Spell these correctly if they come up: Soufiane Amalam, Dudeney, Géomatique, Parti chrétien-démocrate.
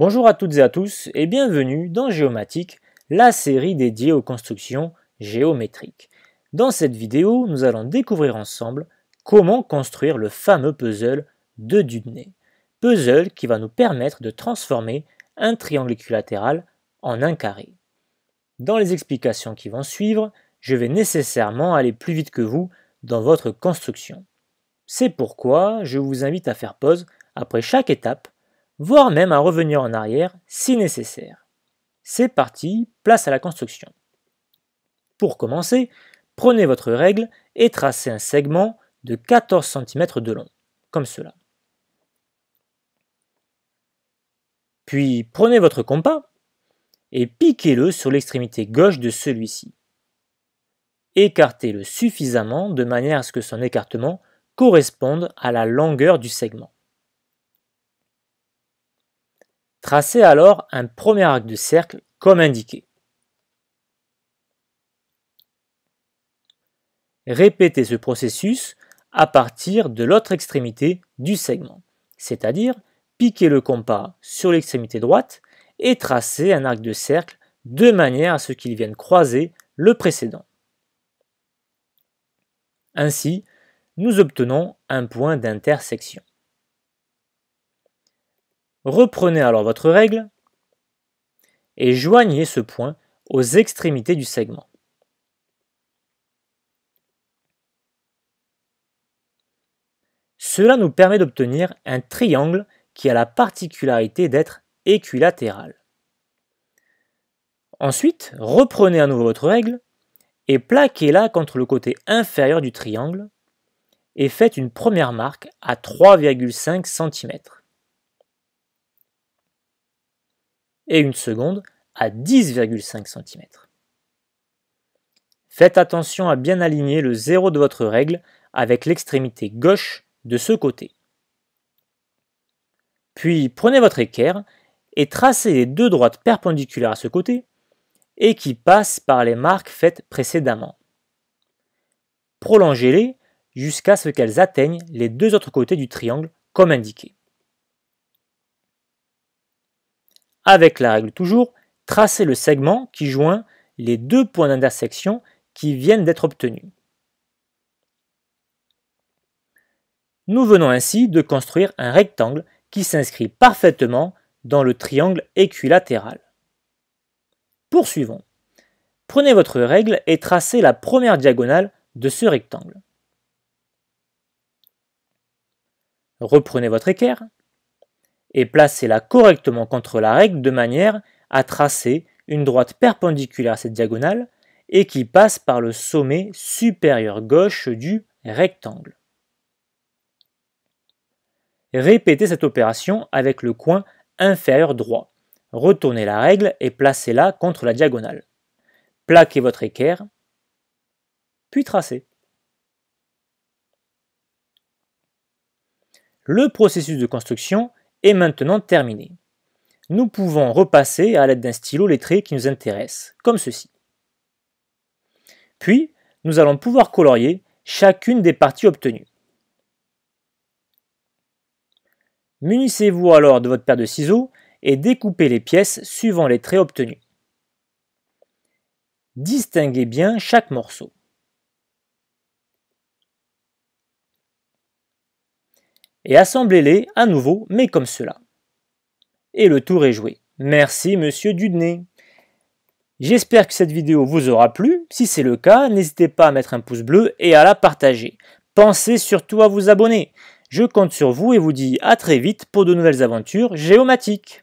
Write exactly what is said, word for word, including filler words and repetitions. Bonjour à toutes et à tous et bienvenue dans Géomatique, la série dédiée aux constructions géométriques. Dans cette vidéo, nous allons découvrir ensemble comment construire le fameux puzzle de Dudeney. Puzzle qui va nous permettre de transformer un triangle équilatéral en un carré. Dans les explications qui vont suivre, je vais nécessairement aller plus vite que vous dans votre construction. C'est pourquoi je vous invite à faire pause après chaque étape, voire même à revenir en arrière si nécessaire. C'est parti, place à la construction. Pour commencer, prenez votre règle et tracez un segment de quatorze centimètres de long, comme cela. Puis prenez votre compas et piquez-le sur l'extrémité gauche de celui-ci. Écartez-le suffisamment de manière à ce que son écartement corresponde à la longueur du segment. Tracez alors un premier arc de cercle comme indiqué. Répétez ce processus à partir de l'autre extrémité du segment, c'est-à-dire piquez le compas sur l'extrémité droite et tracez un arc de cercle de manière à ce qu'il vienne croiser le précédent. Ainsi, nous obtenons un point d'intersection. Reprenez alors votre règle et joignez ce point aux extrémités du segment. Cela nous permet d'obtenir un triangle qui a la particularité d'être équilatéral. Ensuite, reprenez à nouveau votre règle et plaquez-la contre le côté inférieur du triangle et faites une première marque à trois virgule cinq centimètres. Et une seconde à dix virgule cinq centimètres. Faites attention à bien aligner le zéro de votre règle avec l'extrémité gauche de ce côté. Puis prenez votre équerre et tracez les deux droites perpendiculaires à ce côté et qui passent par les marques faites précédemment. Prolongez-les jusqu'à ce qu'elles atteignent les deux autres côtés du triangle comme indiqué. Avec la règle toujours, tracez le segment qui joint les deux points d'intersection qui viennent d'être obtenus. Nous venons ainsi de construire un rectangle qui s'inscrit parfaitement dans le triangle équilatéral. Poursuivons. Prenez votre règle et tracez la première diagonale de ce rectangle. Reprenez votre équerre et placez-la correctement contre la règle de manière à tracer une droite perpendiculaire à cette diagonale et qui passe par le sommet supérieur gauche du rectangle. Répétez cette opération avec le coin inférieur droit. Retournez la règle et placez-la contre la diagonale. Plaquez votre équerre, puis tracez. Le processus de construction est maintenant terminé. Nous pouvons repasser à l'aide d'un stylo les traits qui nous intéressent, comme ceci. Puis, nous allons pouvoir colorier chacune des parties obtenues. Munissez-vous alors de votre paire de ciseaux et découpez les pièces suivant les traits obtenus. Distinguez bien chaque morceau. Et assemblez-les à nouveau, mais comme cela. Et le tour est joué. Merci Monsieur Dudeney. J'espère que cette vidéo vous aura plu. Si c'est le cas, n'hésitez pas à mettre un pouce bleu et à la partager. Pensez surtout à vous abonner. Je compte sur vous et vous dis à très vite pour de nouvelles aventures géomatiques.